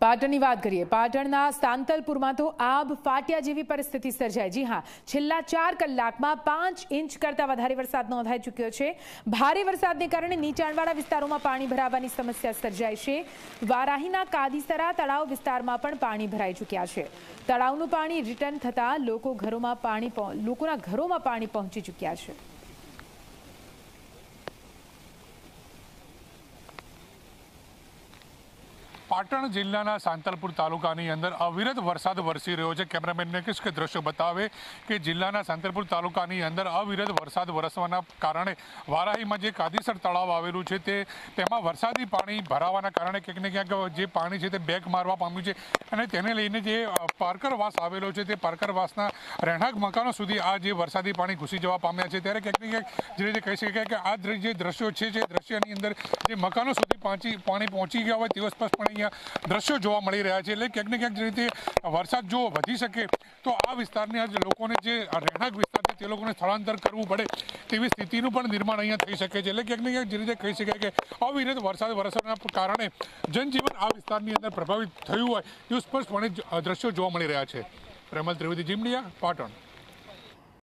पाटणनी वात करीए। पाटणना सांतलपुर में तो आब फाट्या जेवी परिस्थिति सर्जाई। जी हाँ, छेल्ला 4 कलाक में 5 इंच करता वधारे वरसाद नोंधाई चूक्यो छे। भारे वरसादने कारणे नीचाणवाड़ा विस्तारों में पाणी भरावानी समस्या सर्जाई छे। वाराहीना कादीसरा तळाव विस्तारमां पण पाणी भराई चूक्या छे। तळावनुं पाणी रिटर्न थता लोकोना घरोमां पाणी पहोंची चूक्या छे। पाटण जिल्लाना सांतलपुर तालुकानी अंदर अविरत वरसाद वरसी रह्यो छे। कैमरामेन ने किसके दृश्य बतावे कि जिल्लाना सांतलपुर तालुकानी अंदर अविरत वरसाद वरसवाना कारणे वाराहीमां जे कादीसर तळाव आवेलुं छे तेमां वरसादी पाणी भरावाना कारणे क्यांक ने क्यांक जे पाणी छे ते बेक मारवा पाम्युं छे अने तेने लईने जे पारकरवास आवेलो छे ते पारकरवासना રહેણાંક મકાનો સુધી आ जे वरसादी पाणी घूसी जवा पाम्या छे त्यारे क्यांक ने क्यांक जे रीते कही शकाय के आ जे दृश्यो छे जे दृश्यनी अंदर जे मकानो सुधी पाणी पहोंची गया होय तेवो स्पष्टपणे दृश्यों जोवा मळी रह्या छे। एटले क्यांक ने क्यांक जे रीते वरसाद जो वधी शके तो आ विस्तारने आज लोकोने जे રહેણાંક विस्तार ते लोकोने स्थळांतर करवुं पड़े तेवी स्थितिनुं पण निर्माण अहींया थई शके छे। एटले क्यांक ने क्यांक जे रीते कही शकाय के अविरत वरसाद वरसवाना कारणे जनजीवन आ विस्तारनी अंदर प्रभावित थयुं होय तेवुं स्पष्टपणे दृश्यों जोवा मळी रह्या छे। प्रेमल त्रिवेदी, जीमडिया, पाटण।